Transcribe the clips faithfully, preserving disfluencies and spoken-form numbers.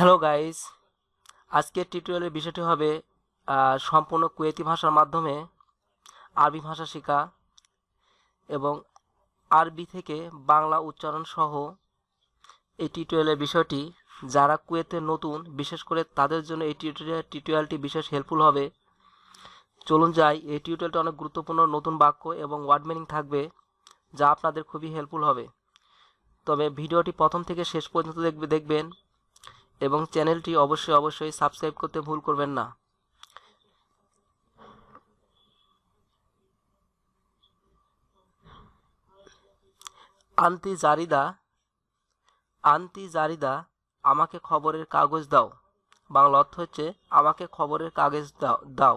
Hello guys, আজকের টিউটোরিয়ালের বিষয়টি হবে সম্পূর্ণ কুয়েতি ভাষার মাধ্যমে আরবি ভাষা শেখা এবং আরবি থেকে বাংলা উচ্চারণ সহ। এই টিউটোরিয়ালের বিষয়টি যারা কুয়েতে নতুন, বিশেষ করে তাদের জন্য এই টিউটোরিয়াল টিউটোরিয়ালটি বিশেষ হেল্পফুল হবে। চলুন যাই, এই টিউটোরিয়ালটা অনেক গুরুত্বপূর্ণ নতুন বাক্য এবং ওয়ার্ড মিনিং থাকবে যা আপনাদের খুবই হেল্পফুল হবে। তবে ভিডিওটি প্রথম থেকে শেষ পর্যন্ত দেখবে দেখবেন এবং চ্যানেলটি অবশ্যই অবশ্যই সাবস্ক্রাইব করতে ভুল করবেন না। আন্তি জারিদা, আন্তি জারিদা আমাকে খবরের কাগজ দাও। বাংলা অর্থ হচ্ছে আমাকে খবরের কাগজ দাও দাও।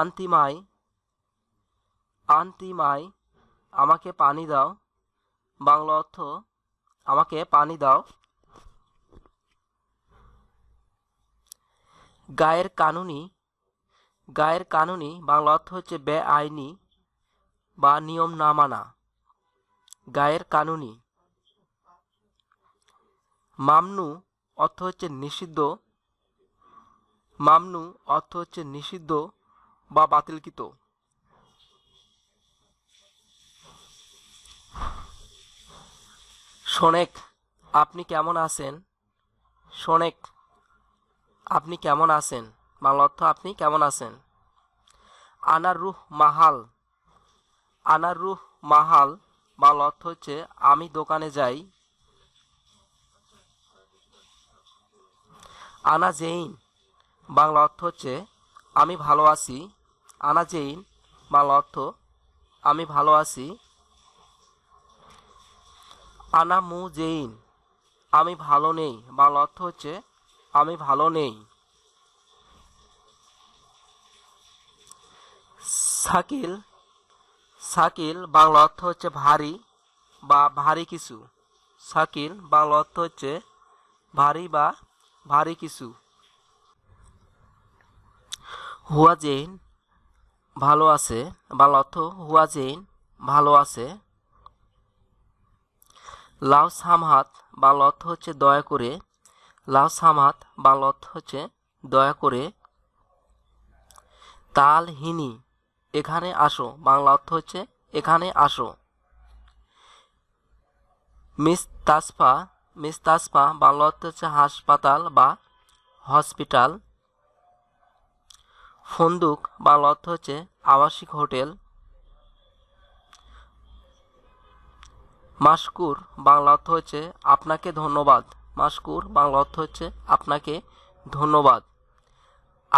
আন্তি মাই, আন্তি মাই আমাকে পানি দাও। বাংলা অর্থ আমাকে পানি দাও। গায়ের কানুনি, গায়ের কানুনি বাংলা অর্থ হচ্ছে বে আইনি বা নিয়ম না মানা। গায়ের কানুনি। মামনু অর্থ হচ্ছে নিষিদ্ধ। মামনু অর্থ হচ্ছে নিষিদ্ধ বা বাতিলকৃত। সোনেক আপনি কেমন আছেন। সোনেক আপনি কেমন আছেন, বাংলা অর্থ আপনি কেমন আছেন। আনার রুহ মাহাল, আনার রুহ মাহাল বাংলা অর্থ হচ্ছে আমি দোকানে যাই। আনা জেইন বাংলা অর্থ হচ্ছে আমি ভালো আছি। আনা জেইন বাংলা অর্থ আমি ভালো আছি। আনা মু জেইন আমি ভালো নেই, বাংলা অর্থ হচ্ছে আমি ভালো নেই। সাকিল, সাকিল বাংলা অর্থ হচ্ছে ভারী বা ভারী কিছু। সাকিল বাংলা অর্থ হচ্ছে ভারী বা ভারী কিছু। হুয়া জেইন ভালো আছে, বাংলা অর্থ হুয়া জেইন ভালো আছে। লাউ সামহাত বাংলা অর্থ হচ্ছে দয়া করে। লাউ সামহাত বাংলা অর্থ হচ্ছে দয়া করে। তাল হিনি এখানে আসো, বাংলা অর্থ হচ্ছে এখানে আসো। মিস তাসফা, মিস তাসফা বাংলা অর্থ হচ্ছে হাসপাতাল বা হসপিটাল। ফন্দুক বাংলা অর্থ হচ্ছে আবাসিক হোটেল। মাশকুর বাংলা অর্থ হচ্ছে আপনাকে ধন্যবাদ। মাশকুর বাংলা অর্থ হচ্ছে আপনাকে ধন্যবাদ।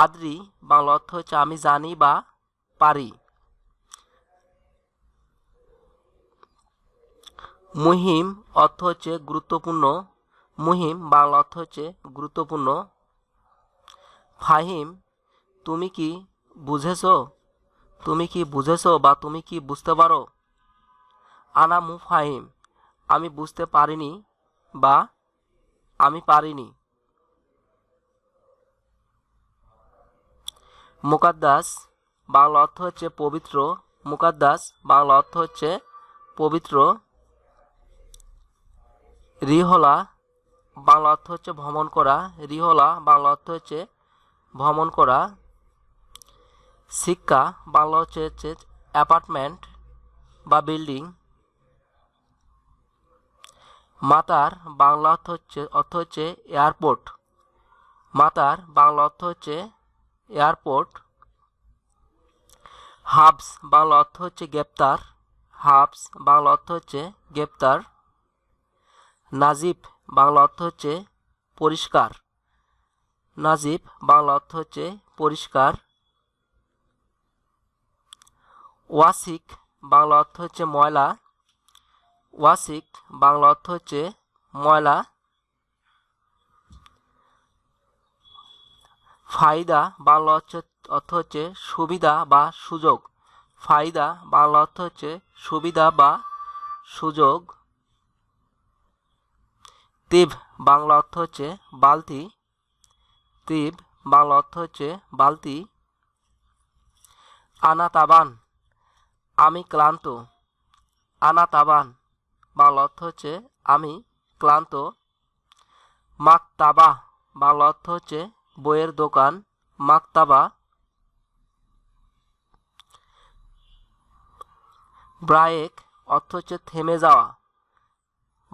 আদ্রি বাংলা অর্থ হচ্ছে আমি জানি বা পারি। মুহিম অর্থ হচ্ছে গুরুত্বপূর্ণ। মুহিম বাংলা অর্থ হচ্ছে গুরুত্বপূর্ণ। ফাহিম তুমি কি বুঝেছো, তুমি কি বুঝেছো বা তুমি কি বুঝতে পারো। আনা মু ফাহিম আমি বুঝতে পারিনি বা আমি পারিনি। মুকাদ্দাস বাংলা অর্থ হচ্ছে পবিত্র। মুকাদ্দাস বাংলা অর্থ হচ্ছে পবিত্র। রিহলা বাংলা অর্থ হচ্ছে ভ্রমণ করা। রিহলা বাংলা অর্থ হচ্ছে ভ্রমণ করা। সিক্কা বাংলা অর্থ হচ্ছে অ্যাপার্টমেন্ট বা বিল্ডিং। মাতার বাংলা অর্থ হচ্ছে অর্থ হচ্ছে এয়ারপোর্ট। মাতার বাংলা অর্থ হচ্ছে এয়ারপোর্ট। হাবস বাংলা অর্থ হচ্ছে গ্রেপ্তার। হাবস বাংলা অর্থ হচ্ছে গ্রেপ্তার। নাজিব বাংলা অর্থ হচ্ছে পরিষ্কার। নাজিব বাংলা অর্থ হচ্ছে পরিষ্কার। ওয়াসিক বাংলা অর্থ হচ্ছে ময়লা। ওয়াসিক বাংলা অর্থ হচ্ছে ময়লা। ফায়দা বাংলা অর্থ হচ্ছে সুবিধা বা সুযোগ। ফায়দা বাংলা অর্থ হচ্ছে সুবিধা বা সুযোগ। তিব বাংলা অর্থ হচ্ছে বালতি। তিব বাংলা অর্থ হচ্ছে বালতি। আনাতাবান আমি ক্লান্ত। আনাতাবান বাংলা অর্থ হচ্ছে আমি ক্লান্ত। মাকতাবা বাংলা অর্থ হচ্ছে বইয়ের দোকান। মাকতাবা। ব্রেক অর্থ হচ্ছে থেমে যাওয়া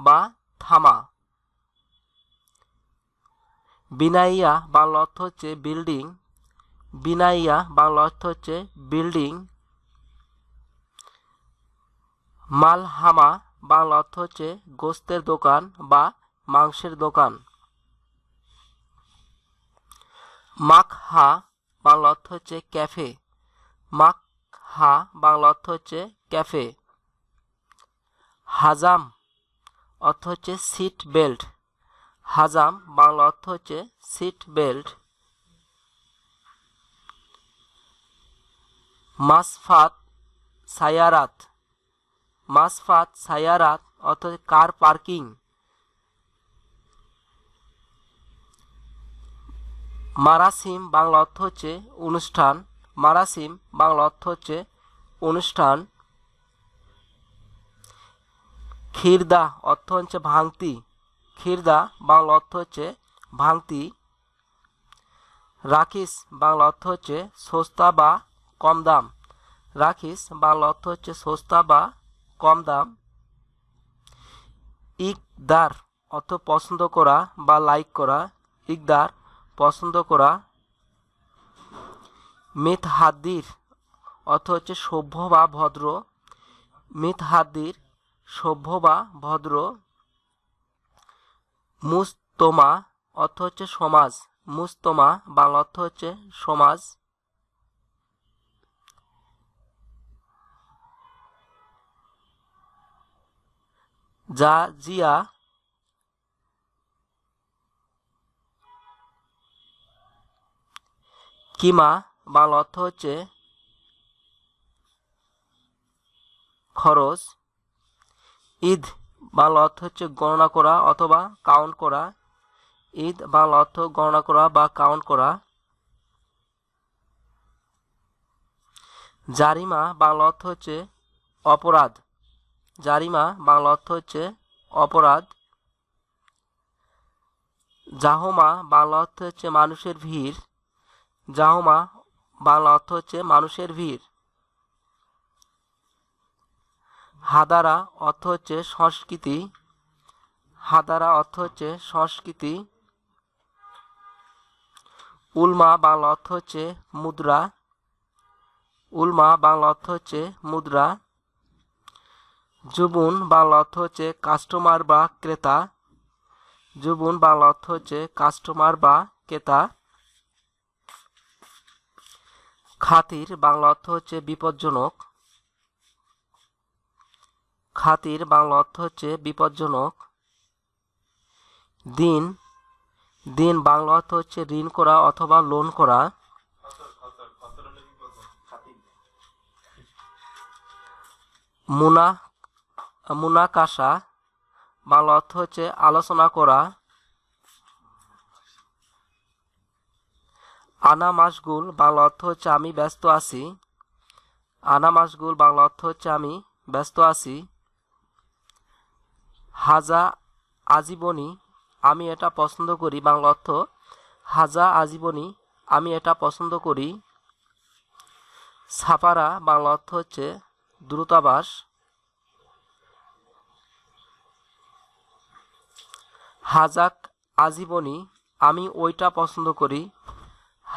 বা থামা। বিনাইয়া বাংলা অর্থ হচ্ছে বিল্ডিং। বিনাইয়া বাংলা অর্থ হচ্ছে বিল্ডিং। মালহামা বাংলা অর্থ হচ্ছে গোস্তের দোকান বা মাংসের দোকান। মাকহা বাংলা অর্থ হচ্ছে ক্যাফে। মাকহা বাংলা অর্থ হচ্ছে ক্যাফে। হাজাম অর্থ হচ্ছে সিট বেল্ট। হাজাম বাংলা অর্থ হচ্ছে সিট বেল্ট। মাসফাত সায়ারাত। মাসফাত সায়ারাত অর্থ কার পার্কিং। মারাসিম বাংলা অর্থ হচ্ছে অনুষ্ঠান। মারাসিম বাংলা অর্থ হচ্ছে অনুষ্ঠান। খিরদা অর্থ হচ্ছে ভাঙতি। খিরদা বাংলা অর্থ হচ্ছে ভাঙতি। রাখিস বাংলা অর্থ হচ্ছে সস্তা বা কম দাম। রাখিস বাংলা অর্থ হচ্ছে সস্তা বা কম দাম। ইকদার অর্থ পছন্দ করা বা লাইক করা। ইকদার পছন্দ করা। মিতহাদির অর্থ হচ্ছে সভ্য বা ভদ্র। মিতহাদির সভ্য বা ভদ্র। মুজতমা অর্থ হচ্ছে সমাজ। মুজতমা বাংলা অর্থ হচ্ছে সমাজ। জাজিয়া কিমা বাংলা অর্থ হচ্ছে খরচ। ঈদ বাংলা অর্থ হচ্ছে গণনা করা অথবা কাউন্ট করা। ঈদ বাংলা অর্থ গণনা করা বা কাউন্ট করা। জারিমা বাংলা অর্থ হচ্ছে অপরাধ। জারিমা বাংলা অর্থ হচ্ছে অপরাধ। জাহমা বাংলা অর্থ হচ্ছে মানুষের ভিড়। জাহমা বাংলা অর্থ হচ্ছে মানুষের ভিড়। হাদারা অর্থ হচ্ছে সংস্কৃতি। হাদারা অর্থ হচ্ছে সংস্কৃতি। উলমা বাংলা অর্থ হচ্ছে মুদ্রা। উলমা বাংলা অর্থ হচ্ছে মুদ্রা। জুবুন বাংলা অর্থ হচ্ছে কাস্টমার বা ক্রেতা। জুবুন বাংলা অর্থ হচ্ছে কাস্টমার বা ক্রেতা। খাতির বাংলা অর্থ হচ্ছে বিপজ্জনক। খাতির বাংলা অর্থ হচ্ছে বিপজ্জনক। দিন দিন বাংলা অর্থ হচ্ছে ঋণ করা অথবা লোন করা। মুনা মুনাকাশা বাংলা অর্থ হচ্ছে আলোচনা করা। আনা মাশগুল বাংলা অর্থ হচ্ছে আমি ব্যস্ত আছি। আনা মাশগুল বাংলা অর্থ হচ্ছে আমি ব্যস্ত আছি। হাজা আজীবনী আমি এটা পছন্দ করি বাংলা অর্থ হাজা আজীবনী আমি এটা পছন্দ করি। সাফারা বাংলা অর্থ হচ্ছে দ্রুতাবাস। হাজাক আজীবনী আমি ওইটা পছন্দ করি।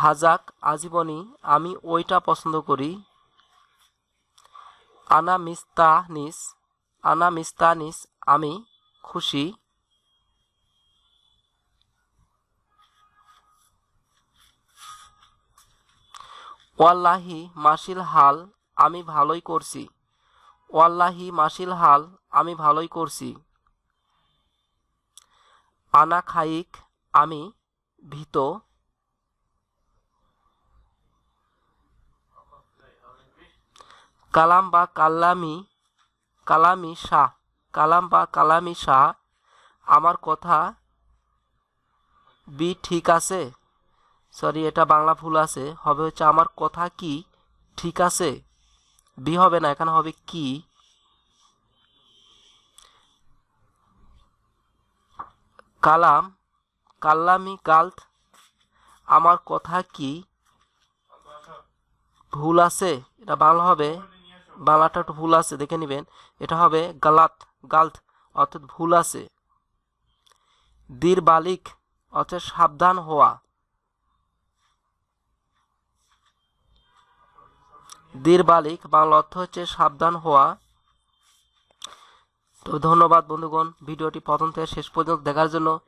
হাজাক আজীবনী আমি ওইটা পছন্দ করি। আনা মিস্তানিস। আনা মিস্তানিস আমি খুশি। ওয়াল্লাহি মাশিল হাল আমি ভালোই করছি। ওয়াল্লাহি মাশিল হাল আমি ভালোই করছি। আনা খাইক আমি ভীত। কালাম বা কালামি কালামি শাহ। কালাম বা কালামি শাহ আমার কথা বি ঠিক আছে। সরি, এটা বাংলা ভুল আছে, হবে হচ্ছে আমার কথা কি ঠিক আছে। বি হবে না, এখানে হবে কি। কালাম, কাল্লামি গালত, আমার কথা কি ভুল আছে, এটা বাংলা হবে, বাংলাটা একটু ভুল আছে দেখে নেবেন, এটা হবে গালাত, গালত অর্থাৎ ভুল আছে। দীর বালিক অর্থাৎ সাবধান হওয়া, দীর বালিক বাংলা অর্থ হচ্ছে সাবধান হওয়া। তো ধন্যবাদ বন্ধুগণ, ভিডিওটি প্রথম থেকে শেষ পর্যন্ত দেখার জন্য।